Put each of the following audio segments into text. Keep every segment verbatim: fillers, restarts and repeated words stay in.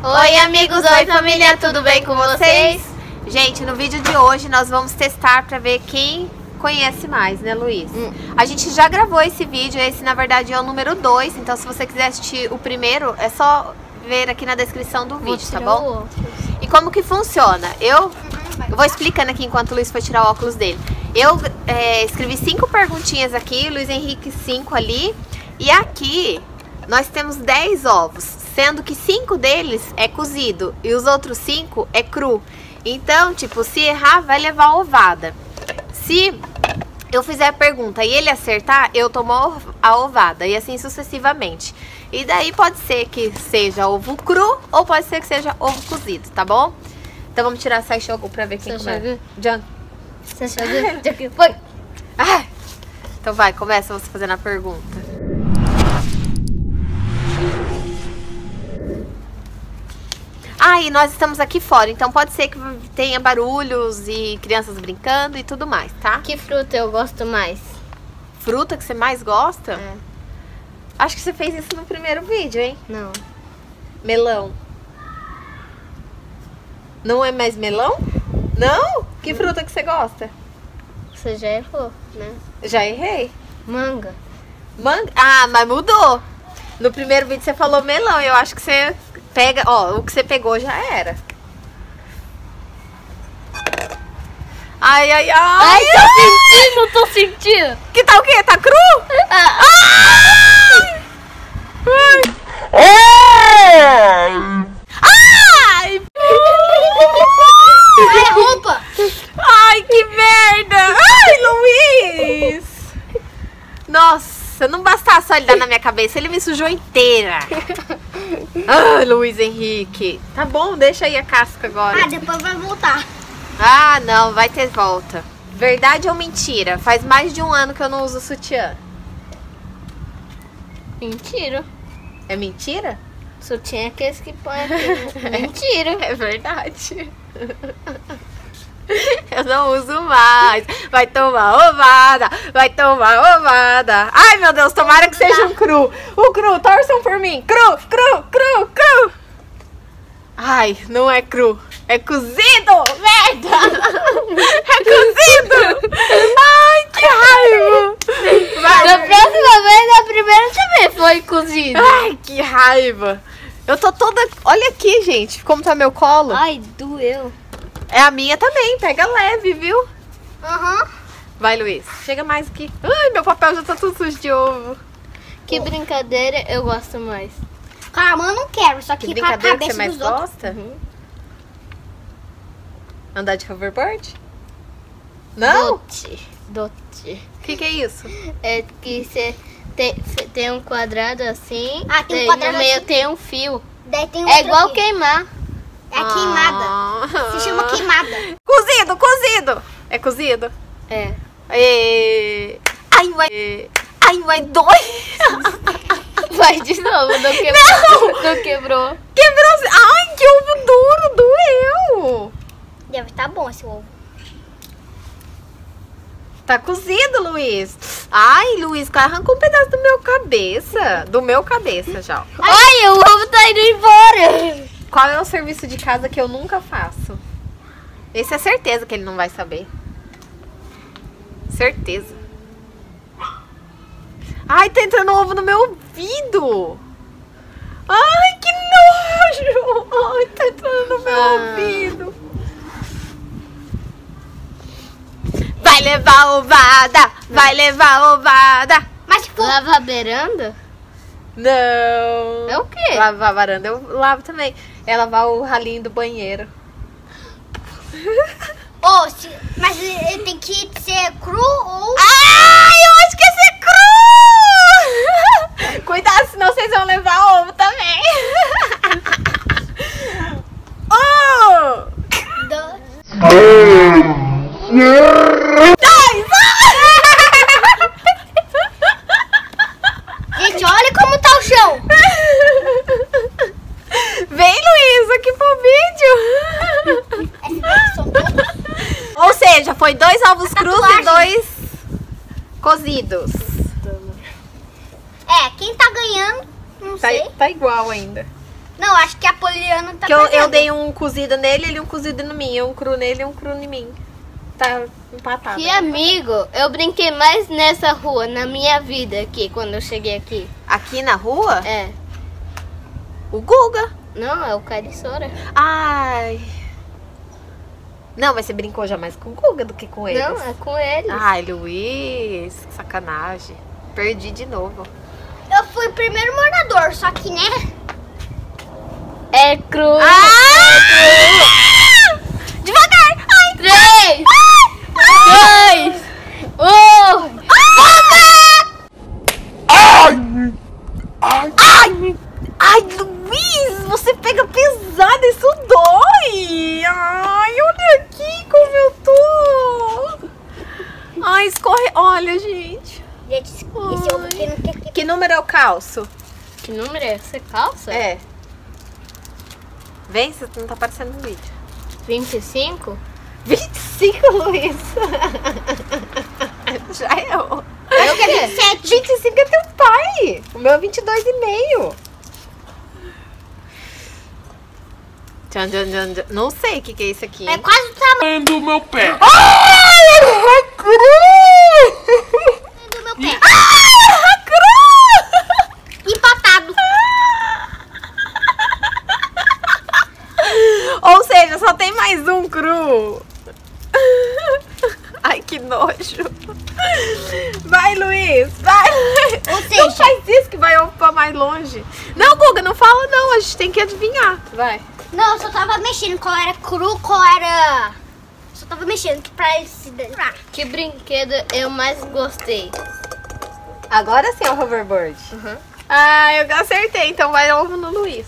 Oi amigos, oi família, tudo bem com vocês? Gente, no vídeo de hoje nós vamos testar pra ver quem conhece mais, né Luiz? Hum. A gente já gravou esse vídeo, esse na verdade é o número dois, então se você quiser assistir o primeiro, é só ver aqui na descrição do vídeo, tá bom? E como que funciona? Eu, eu vou explicando aqui enquanto o Luiz foi tirar o óculos dele. Eu é, escrevi cinco perguntinhas aqui, Luiz Henrique cinco ali, e aqui nós temos dez ovos. Sendo que cinco deles é cozido e os outros cinco é cru. Então, tipo, se errar, vai levar a ovada. Se eu fizer a pergunta e ele acertar, eu tomo a ovada e assim sucessivamente. E daí pode ser que seja ovo cru ou pode ser que seja ovo cozido, tá bom? Então vamos tirar a saishoku pra ver quem começa. John. Foi. Ah, então vai, começa você fazendo a pergunta. Ah, e nós estamos aqui fora, então pode ser que tenha barulhos e crianças brincando e tudo mais, tá? Que fruta eu gosto mais? Fruta que você mais gosta? É. Acho que você fez isso no primeiro vídeo, hein? Não. Melão. Não é mais melão? Não? Que fruta que você gosta? Você já errou, né? Já errei. Manga. Manga? Ah, mas mudou. No primeiro vídeo você falou melão, eu acho que você... Pega, ó, o que você pegou já era. Ai, ai, ai. Ai, tô ai, sentindo, ai. tô sentindo. Que tá o quê? Tá cru? Ah. Ai. Ai. Ai. Ai, roupa. Ai, que merda. Ai, Luiz. Nossa, não bastasse só ele dar na minha cabeça, ele me sujou inteira. Ah, Luiz Henrique. Tá bom, deixa aí a casca agora. Ah, depois vai voltar. Ah, não, vai ter volta. Verdade ou mentira? Faz mais de um ano que eu não uso sutiã. Mentira. É mentira? Sutiã é aqueles que põe aqui. É mentira. É verdade. Eu não uso mais. Vai tomar ovada. Vai tomar ovada. Ai, meu Deus, tomara que seja um cru. O cru, torçam por mim. Cru, cru, cru, cru. Ai, não é cru. É cozido. Merda. É cozido. Ai, que raiva. Da próxima vez, a primeira também foi cozido. Ai, que raiva. Eu tô toda... Olha aqui, gente, como tá meu colo. Ai, doeu. É a minha também, pega leve, viu? Aham. Uhum. Vai, Luiz. Chega mais aqui. Ai, meu papel já tá tudo sujo de ovo. Que oh. brincadeira eu gosto mais. Calma, eu não quero, só que, que brincadeira com a cabeça que você mais dos gosta? Uhum. Andar de hoverboard? Não? Dote. Dote. O que, que é isso? É que você tem, tem um quadrado assim. Ah, tem um quadrado no meio assim. Tem um fio. Daí tem um é igual aqui. Queimar. É queimada. Se chama queimada. Cozido, cozido. É cozido? É. E... Ai, vai... Ai, vai dói. Vai de novo, não quebrou. Não, não quebrou. Quebrou. Ai, que ovo duro, doeu. Deve estar bom esse ovo. Tá cozido, Luiz. Ai, Luiz, arrancou um pedaço do meu cabeça. Do meu cabeça já. Ai, ai, o ovo tá indo embora. Qual é o serviço de casa que eu nunca faço? Esse é certeza que ele não vai saber. Certeza. Ai, tá entrando ovo no meu ouvido. Ai, que nojo. Ai, tá entrando no meu ah. ouvido. Vai levar ovada. Vai levar ovada. Mas tipo... Lava a beiranda? Não. É o quê? Lavar a varanda. Eu lavo também. É lavar o ralinho do banheiro. Oh, mas tem que ser cru ou... Ah, eu acho que ia ser cru! Cuidado, senão vocês vão levar ovo também. Um, dois... Gente, olha como tá o chão. Vem, Luiz, aqui pro vídeo. Ou seja, foi dois ovos crus e dois cozidos. É, quem tá ganhando, não tá, sei. Tá igual ainda. Não, acho que a Poli Poliana tá que eu, eu dei um cozido nele, ele um cozido no mim. Um cru nele, um cru em mim. Tá empatado. Que amigo, eu brinquei mais nessa rua, na minha vida aqui, quando eu cheguei aqui. Aqui na rua? É. O Guga. Não, é o Cariçora. Ai... Não, mas você brincou já mais com o Guga do que com eles. Não, é com eles. Ai, Luiz, que sacanagem. Perdi de novo. Eu fui o primeiro morador, só que, né? É cru. Ah! É cru. Devagar. Ai. Três. Ai. Dois. Um. Ai. Ai. Ai. Ai, Luiz, você pega pesado, isso dói. Ai, olha aqui como eu tô. Ai, escorre. Olha, gente. Gente, esse outro que não quer que... Que número é o calço? Que número é? Você calça? É. Vem, você não tá aparecendo no vídeo. vinte e cinco? vinte e cinco, Luiz. Já eu. Eu que é vinte e sete. vinte e cinco é teu pai. O meu é vinte e dois e meio. Não sei o que, que é isso aqui. Hein? É quase o tamanho do meu pé. Ai, é cru. Do meu pé. Ai, é cru. Empatado. Ou seja, só tem mais um cru. Ai, que nojo. Vai, Luiz, vai. Ou seja... Não faz isso que vai pra mais longe. Não, Guga, não fala não. A gente tem que adivinhar. Vai. Não, eu só tava mexendo, qual era cru, qual era... Só tava mexendo pra ele se demorar. Que brinquedo eu mais gostei? Agora sim é o hoverboard. Uhum. Ah, eu acertei, então vai ovo no Luiz.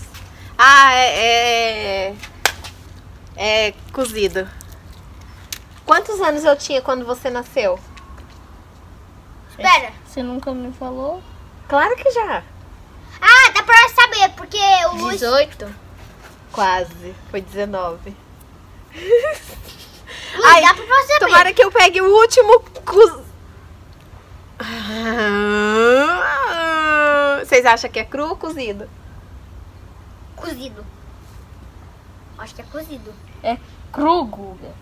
Ah, é... É, é cozido. Quantos anos eu tinha quando você nasceu? Espera. Você nunca me falou? Claro que já. Ah, dá pra saber, porque o Luiz... dezoito? Quase, foi dezenove. Luiz, ai, dá pra você abrir. Tomara que eu pegue o último cru. Vocês acham que é cru ou cozido? Cozido. Acho que é cozido. É cru, Guga.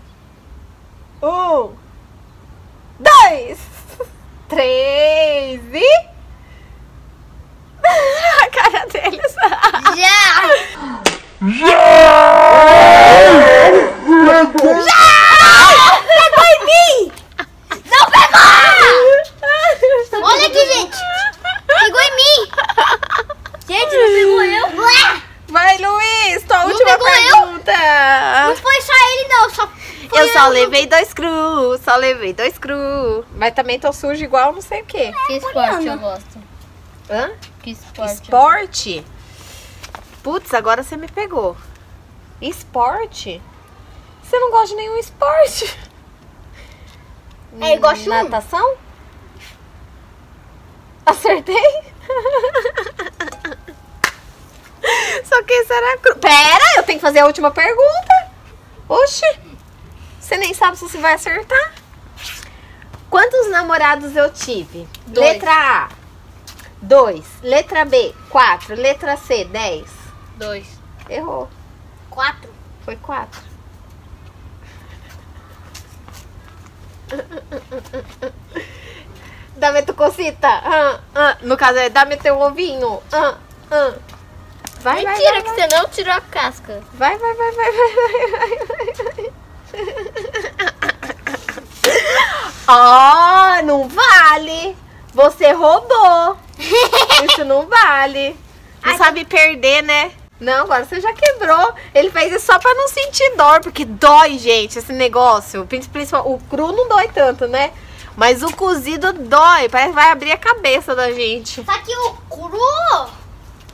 Um, dois, três e... A cara deles. Já! Já! Já! Pegou em mim! Não pegou! Olha aqui, gente! Pegou em mim! Gente, não pegou eu? Ué! Vai, Luiz! Tua não última pergunta! Eu? Não foi só ele, não! Só eu, eu só levei dois cru! Só levei dois cru! Mas também tô sujo igual não sei o que. Que esporte eu gosto? Hã? Que esporte? Esporte? Putz, agora você me pegou. Esporte? Você não gosta de nenhum esporte? É, eu gosto de natação? Acertei? Só que será cru. Pera, eu tenho que fazer a última pergunta. Oxi, você nem sabe se você vai acertar. Quantos namorados eu tive? Dois. Letra A, dois. Letra B, quatro. Letra C, dez. Dois. Errou. Quatro. Foi quatro. Dá-me tu cocita. Ah, ah. No caso é dá-me teu ovinho. Ah, ah. Vai, mentira, vai, vai, que vai. Você não tirou a casca. Vai, vai, vai, vai, vai, vai. Oh, não vale. Você roubou. Isso não vale. Não ai, sabe perder, né? Não, agora você já quebrou. Ele fez isso só pra não sentir dor, porque dói, gente, esse negócio. Principalmente o cru não dói tanto, né? Mas o cozido dói, parece que vai abrir a cabeça da gente. Só que o cru,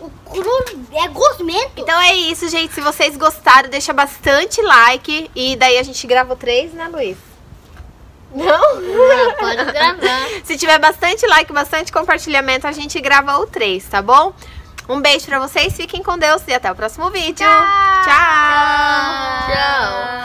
o cru é gosmento. Então é isso, gente. Se vocês gostaram, deixa bastante like. E daí a gente gravou três, né, Luiz? Não? Não, pode gravar. Se tiver bastante like, bastante compartilhamento, a gente grava o três, tá bom? Um beijo pra vocês, fiquem com Deus e até o próximo vídeo. Tchau! Tchau! Tchau.